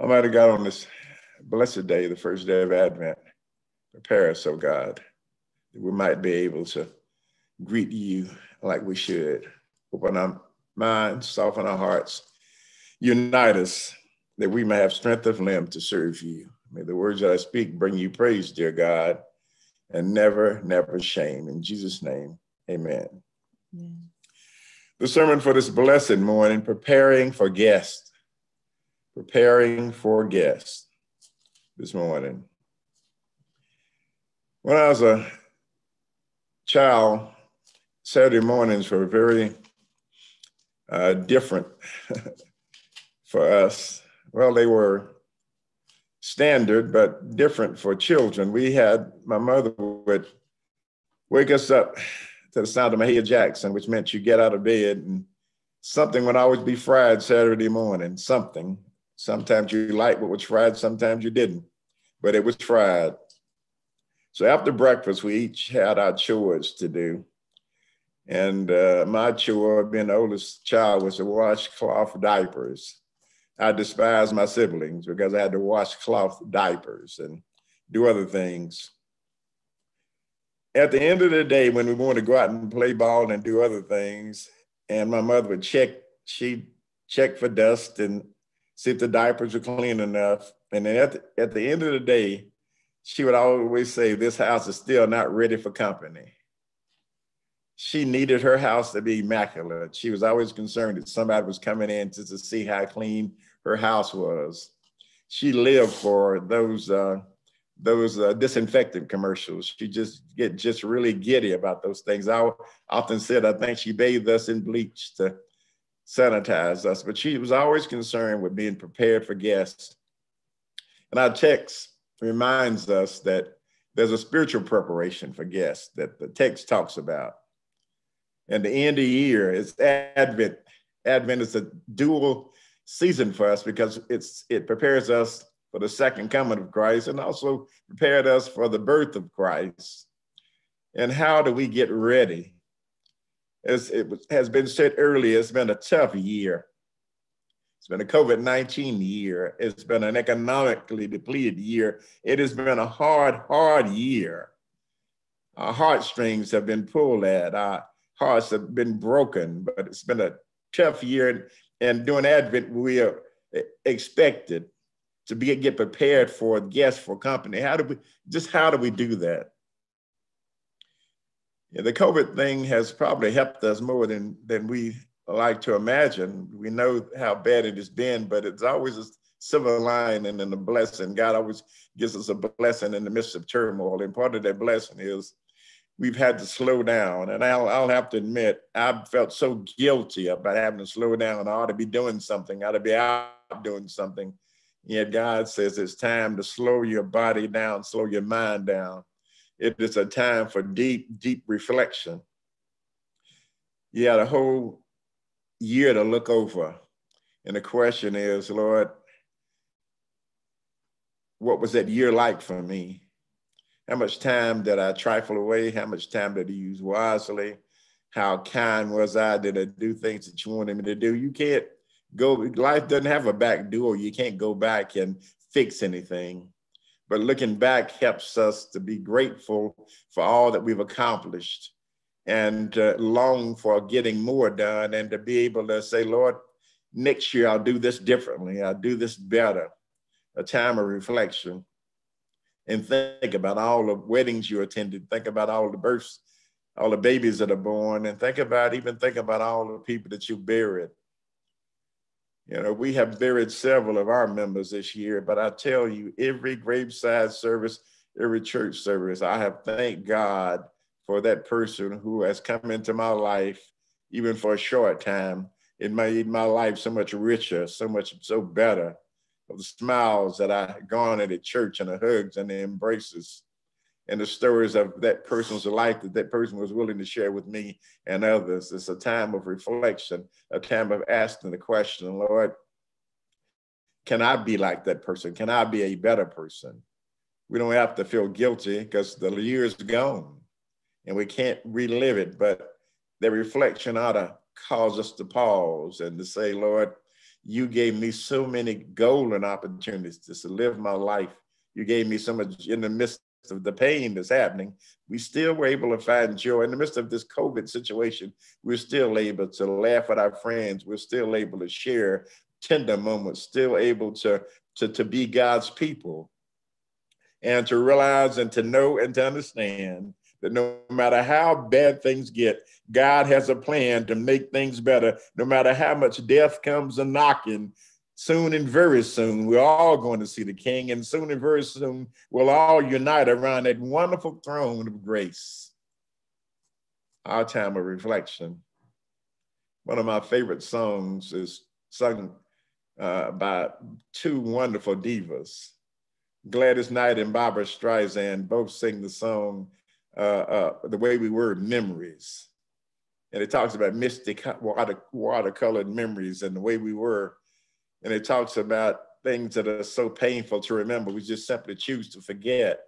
Almighty God, on this blessed day, the first day of Advent, prepare us, O God, that we might be able to greet you like we should. Open our minds, soften our hearts, unite us, that we may have strength of limb to serve you. May the words that I speak bring you praise, dear God, and never, never shame. In Jesus' name, amen. Yeah. The sermon for this blessed morning, preparing for guests. Preparing for guests this morning. When I was a child, Saturday mornings were very different for us. Well, they were standard, but different for children. My mother would wake us up to the sound of Mahalia Jackson, which meant you get out of bed, and something would always be fried Saturday morning, something. Sometimes you liked what was fried, sometimes you didn't, but it was fried. So after breakfast, we each had our chores to do. And my chore, being the oldest child, was to wash cloth diapers. I despised my siblings because I had to wash cloth diapers and do other things. At the end of the day, when we wanted to go out and play ball and do other things, and my mother would check, she'd check for dust and see if the diapers were clean enough. And then at the end of the day, she would always say, "This house is still not ready for company." She needed her house to be immaculate. She was always concerned that somebody was coming in just to see how clean her house was. She lived for those disinfectant commercials. She just really giddy about those things. I often said, I think she bathed us in bleach to sanitize us, but she was always concerned with being prepared for guests. And our text reminds us that there's a spiritual preparation for guests that the text talks about. And the end of the year is Advent. Advent is a dual season for us because it prepares us for the second coming of Christ and also prepared us for the birth of Christ. And how do we get ready? As it has been said earlier, it's been a tough year. It's been a COVID-19 year. It's been an economically depleted year. It has been a hard, hard year. Our heartstrings have been pulled at. Our hearts have been broken, but it's been a tough year. And during Advent, we are expected to get prepared for guests, for company. How do we do that? Yeah, the COVID thing has probably helped us more than we like to imagine. We know how bad it has been, but it's always a silver lining and a blessing. God always gives us a blessing in the midst of turmoil. And part of that blessing is we've had to slow down. And I'll have to admit, I've felt so guilty about having to slow down. I ought to be doing something. I ought to be out doing something. Yet God says it's time to slow your body down, slow your mind down. It is a time for deep, deep reflection. You had a whole year to look over. And the question is, Lord, what was that year like for me? How much time did I trifle away? How much time did I use wisely? How kind was I? Did I do things that you wanted me to do? You can't go, life doesn't have a back door. You can't go back and fix anything. But looking back helps us to be grateful for all that we've accomplished and long for getting more done and to be able to say, Lord, next year I'll do this differently. I'll do this better. A time of reflection. And think about all the weddings you attended. Think about all the births, all the babies that are born, and think about all the people that you buried. You know, we have buried several of our members this year, but I tell you, every graveside service, every church service, I have thanked God for that person who has come into my life, even for a short time. It made my life so much richer, so better. Of the smiles that I garnered at church and the hugs and the embraces and the stories of that person's life that that person was willing to share with me and others. It's a time of reflection, a time of asking the question, Lord, can I be like that person? Can I be a better person? We don't have to feel guilty because the year is gone and we can't relive it, but the reflection ought to cause us to pause and to say, Lord, you gave me so many golden opportunities just to live my life. You gave me so much in the midst of the pain that's happening. We still were able to find joy in the midst of this COVID situation. We're still able to laugh at our friends. We're still able to share tender moments, still able to be God's people, and to realize and to know and to understand that no matter how bad things get, God has a plan to make things better. No matter how much death comes a-knocking, soon and very soon, we're all going to see the King, and soon and very soon, we'll all unite around that wonderful throne of grace. Our time of reflection. One of my favorite songs is sung by two wonderful divas. Gladys Knight and Barbara Streisand both sing the song, The Way We Were, Memories. And it talks about mystic watercolored memories and the way we were. And it talks about things that are so painful to remember. We just simply choose to forget.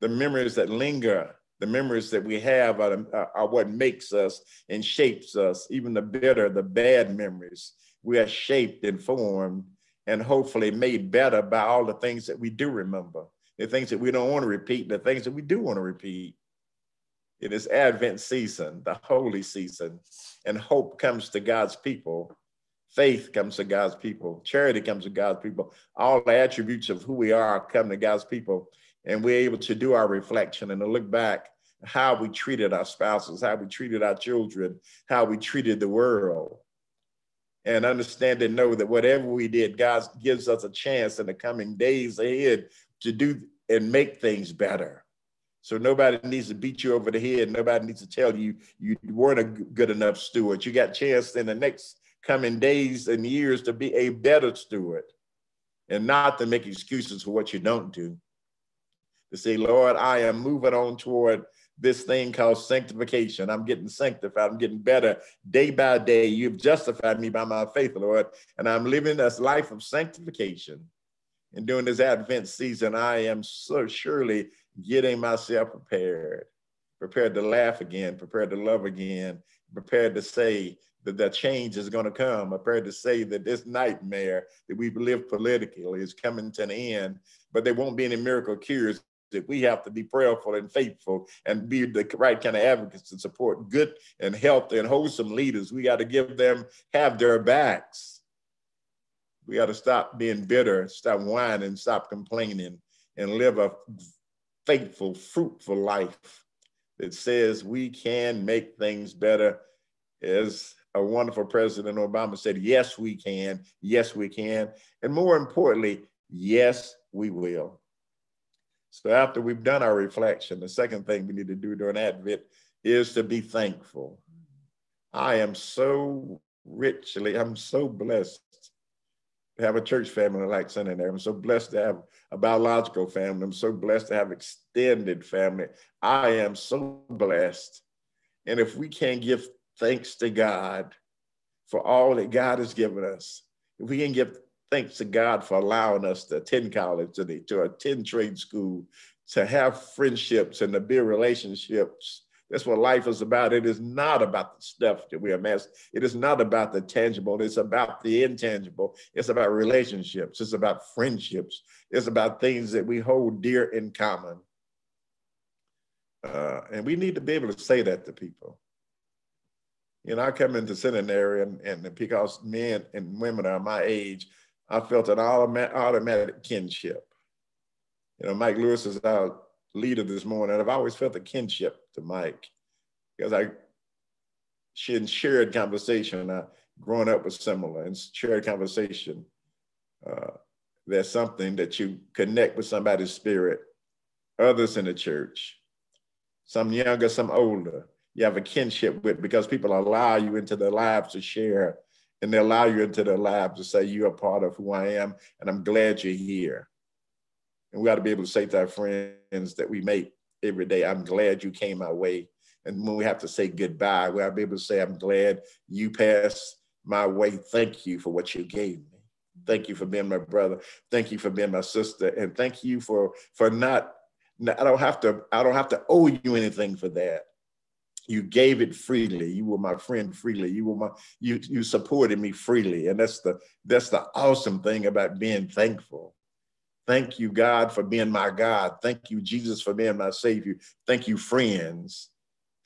The memories that linger, the memories that we have are what makes us and shapes us. Even the bitter, the bad memories, we are shaped and formed and hopefully made better by all the things that we do remember, the things that we don't want to repeat, the things that we do want to repeat. It is Advent season, the holy season, and hope comes to God's people. Faith comes to God's people. Charity comes to God's people. All the attributes of who we are come to God's people, and we're able to do our reflection and to look back how we treated our spouses, how we treated our children, how we treated the world, and understand and know that whatever we did, God gives us a chance in the coming days ahead to do and make things better. So nobody needs to beat you over the head. Nobody needs to tell you you weren't a good enough steward. You got a chance in the next coming days and years to be a better steward, and not to make excuses for what you don't do. To say, Lord, I am moving on toward this thing called sanctification. I'm getting sanctified. I'm getting better day by day. You've justified me by my faith, Lord, and I'm living this life of sanctification. And during this Advent season, I am so surely getting myself prepared, prepared to laugh again, prepared to love again, prepared to say that the change is going to come, prepared to say that this nightmare that we've lived politically is coming to an end, but there won't be any miracle cures. That we have to be prayerful and faithful and be the right kind of advocates to support good and healthy and wholesome leaders. We got to give them, have their backs. We got to stop being bitter, stop whining, stop complaining, and live a faithful, fruitful life that says we can make things better. As a wonderful President Obama said, yes, we can. Yes, we can. And more importantly, yes, we will. So after we've done our reflection, the second thing we need to do during Advent is to be thankful. I am so richly, I'm so blessed to have a church family like Sunday there. I'm so blessed to have a biological family. I'm so blessed to have extended family. I am so blessed. And if we can't give thanks to God for all that God has given us, if we can give thanks to God for allowing us to attend college, to attend trade school, to have friendships and to build relationships. That's what life is about. It is not about the stuff that we amass. It is not about the tangible. It's about the intangible. It's about relationships. It's about friendships. It's about things that we hold dear in common. And we need to be able to say that to people. You know, I come into seminary and because men and women are my age, I felt an automatic kinship. You know, Mike Lewis is our leader this morning. I've always felt a kinship to Mike because she shared conversation. Growing up was similar and shared conversation. There's something that you connect with somebody's spirit, others in the church, some younger, some older. You have a kinship with because people allow you into their lives to share. And they allow you into their lives to say, you're a part of who I am, and I'm glad you're here. And we ought to be able to say to our friends that we make every day, I'm glad you came my way. And when we have to say goodbye, we ought to be able to say, I'm glad you passed my way. Thank you for what you gave me. Thank you for being my brother. Thank you for being my sister. And thank you for not, I don't have to owe you anything for that. You gave it freely. You were my friend freely. You were my, you supported me freely. And that's the awesome thing about being thankful. Thank you, God, for being my God. Thank you, Jesus, for being my Savior. Thank you, friends.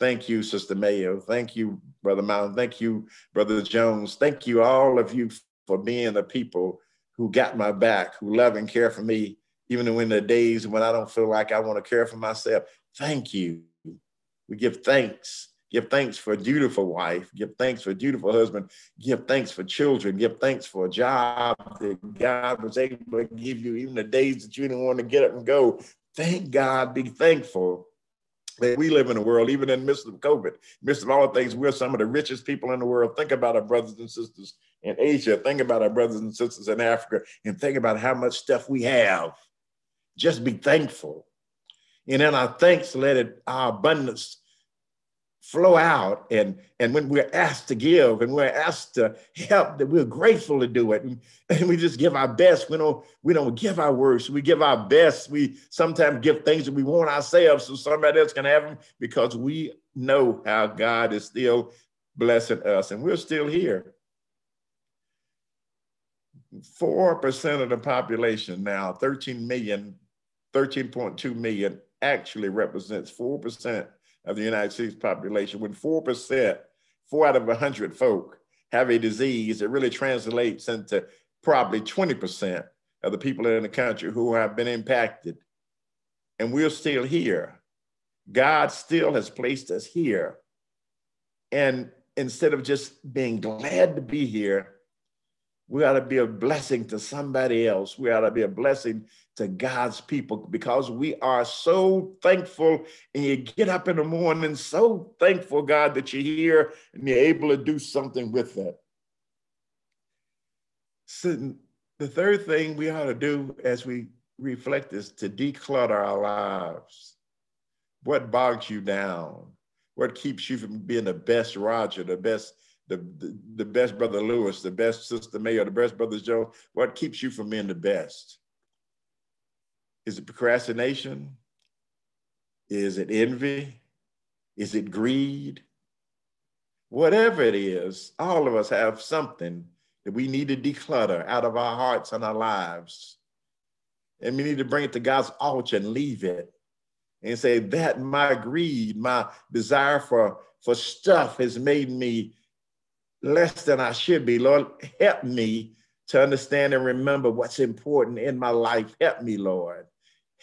Thank you, Sister Mayo. Thank you, Brother Mountain. Thank you, Brother Jones. Thank you, all of you, for being the people who got my back, who love and care for me, even in the days when I don't feel like I want to care for myself. Thank you. We give thanks. Give thanks for a dutiful wife. Give thanks for a dutiful husband. Give thanks for children. Give thanks for a job that God was able to give you, even the days that you didn't want to get up and go. Thank God. Be thankful that we live in a world, even in the midst of COVID, in the midst of all things, we're some of the richest people in the world. Think about our brothers and sisters in Asia. Think about our brothers and sisters in Africa, and think about how much stuff we have. Just be thankful. And in our thanks, let it, our abundance flow out. And when we're asked to give and we're asked to help, that we're grateful to do it. And we just give our best. We don't give our worst. We give our best. We sometimes give things that we want ourselves so somebody else can have them, because we know how God is still blessing us. And we're still here. 4% of the population now, 13 million, 13.2 million, actually represents 4% of the United States population. When 4%, 4 out of 100 folk have a disease, it really translates into probably 20% of the people in the country who have been impacted. And we're still here. God still has placed us here. And instead of just being glad to be here, we ought to be a blessing to somebody else. We ought to be a blessing to God's people, because we are so thankful. And you get up in the morning so thankful, God, that you're here and you're able to do something with that. So the third thing we ought to do as we reflect is to declutter our lives. What bogs you down? What keeps you from being the best Roger, the best the best Brother Lewis, the best Sister Mayo, the best Brother Joe? What keeps you from being the best? Is it procrastination? Is it envy? Is it greed? Whatever it is, all of us have something that we need to declutter out of our hearts and our lives. And we need to bring it to God's altar and leave it and say that my greed, my desire for stuff has made me less than I should be. Lord, help me to understand and remember what's important in my life. Help me, Lord.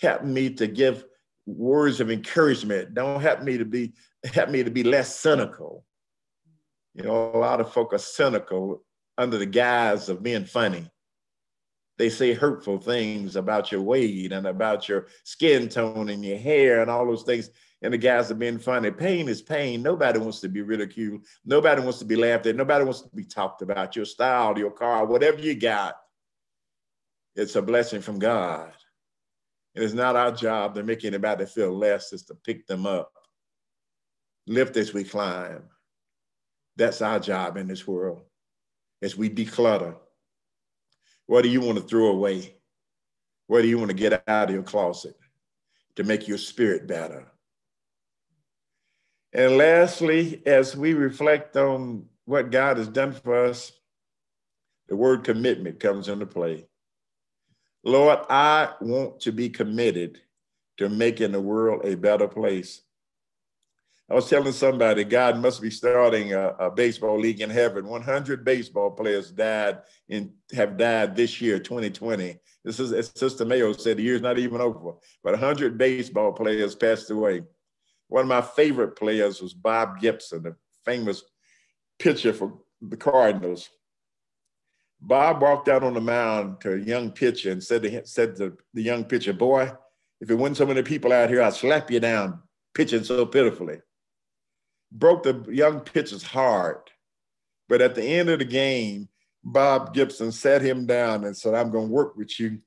Help me to give words of encouragement. Don't help me to be less cynical. You know, a lot of folk are cynical under the guise of being funny. They say hurtful things about your weight and about your skin tone and your hair and all those things. And the guys have been funny. Pain is pain. Nobody wants to be ridiculed. Nobody wants to be laughed at. Nobody wants to be talked about. Your style, your car, whatever you got, it's a blessing from God. And it's not our job to make anybody feel less. It's to pick them up, lift as we climb. That's our job in this world, as we declutter. What do you want to throw away? What do you want to get out of your closet to make your spirit better? And lastly, as we reflect on what God has done for us, the word commitment comes into play. Lord, I want to be committed to making the world a better place. I was telling somebody, God must be starting a baseball league in heaven. 100 baseball players have died this year, 2020. This is, as Sister Mayo said, the year's not even over, but 100 baseball players passed away. One of my favorite players was Bob Gibson, the famous pitcher for the Cardinals. Bob walked out on the mound to a young pitcher and said to the young pitcher, "Boy, if it wasn't so many people out here, I'd slap you down pitching so pitifully." Broke the young pitcher's heart. But at the end of the game, Bob Gibson sat him down and said, "I'm going to work with you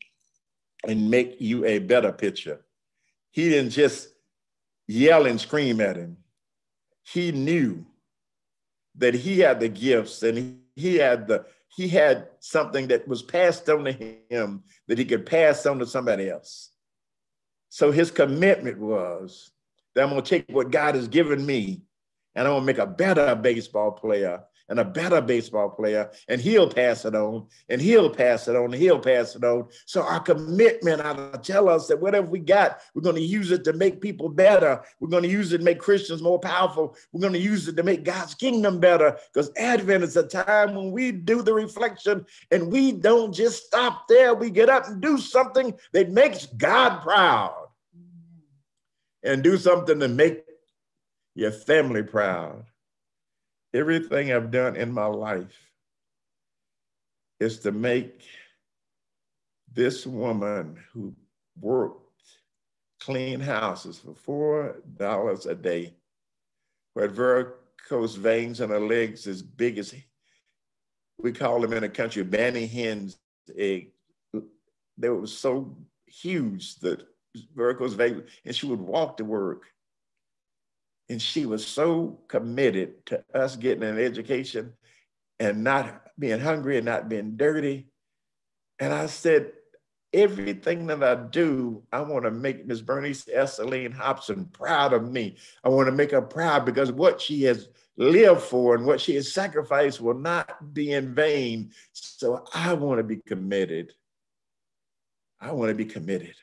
and make you a better pitcher." He didn't just yell and scream at him. He knew that he had the gifts and he had something that was passed on to him that he could pass on to somebody else. So his commitment was that I'm going to take what God has given me and I want to make a better baseball player and a better baseball player, and he'll pass it on, and he'll pass it on, and he'll pass it on. So our commitment ought to tell us that whatever we got, we're going to use it to make people better. We're going to use it to make Christians more powerful. We're going to use it to make God's kingdom better, because Advent is a time when we do the reflection, and we don't just stop there. We get up and do something that makes God proud, and do something to make your family proud. Everything I've done in my life is to make this woman who worked clean houses for $4 a day, who had varicose veins in her legs as big as, we call them in the country, banny hen's egg. They were so huge, the varicose veins, and she would walk to work. And she was so committed to us getting an education and not being hungry and not being dirty. And I said, everything that I do, I want to make Miss Bernice Esseline Hopson proud of me. I want to make her proud, because what she has lived for and what she has sacrificed will not be in vain. So I want to be committed. I want to be committed,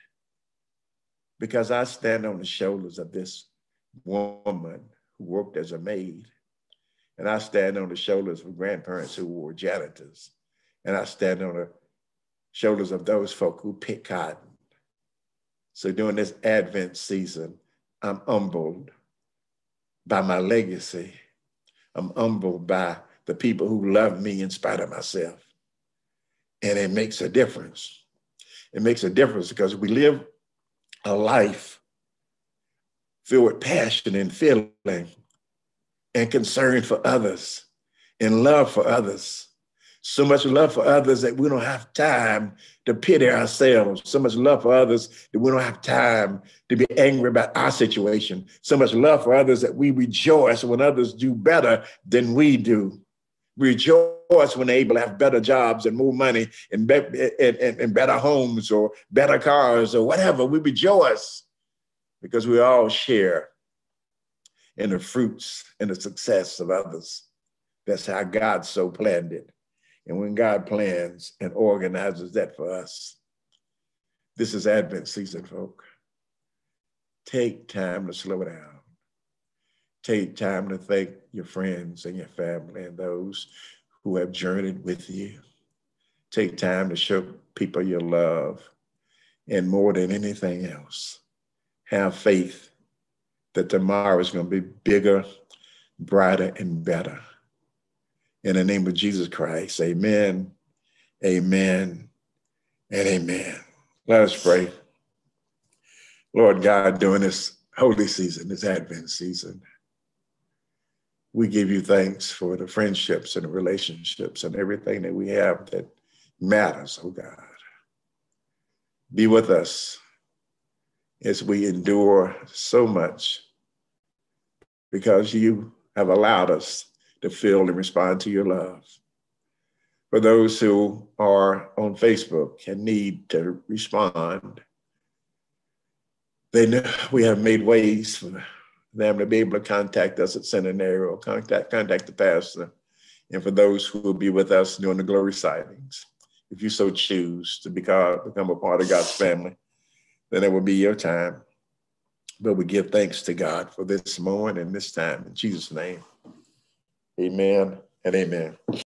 because I stand on the shoulders of this woman who worked as a maid, and I stand on the shoulders of grandparents who were janitors, and I stand on the shoulders of those folk who pick cotton. So during this Advent season, I'm humbled by my legacy. I'm humbled by the people who love me in spite of myself, and it makes a difference. It makes a difference, because we live a life filled with passion and feeling and concern for others and love for others. So much love for others that we don't have time to pity ourselves. So much love for others that we don't have time to be angry about our situation. So much love for others that we rejoice when others do better than we do. Rejoice when they're able to have better jobs and more money and better homes or better cars or whatever. We rejoice, because we all share in the fruits and the success of others. That's how God so planned it. And when God plans and organizes that for us, this is Advent season, folk. Take time to slow down. Take time to thank your friends and your family and those who have journeyed with you. Take time to show people your love. And more than anything else, have faith that tomorrow is going to be bigger, brighter, and better. In the name of Jesus Christ, amen, amen, and amen. Let us pray. Lord God, during this holy season, this Advent season, we give you thanks for the friendships and the relationships and everything that we have that matters, oh God. Be with us as we endure so much, because you have allowed us to feel and respond to your love. For those who are on Facebook and need to respond, they know we have made ways for them to be able to contact us at Centennial, contact the pastor, and for those who will be with us during the glory sightings, if you so choose to become a part of God's family, then it will be your time. But we give thanks to God for this moment and this time. In Jesus' name, amen and amen.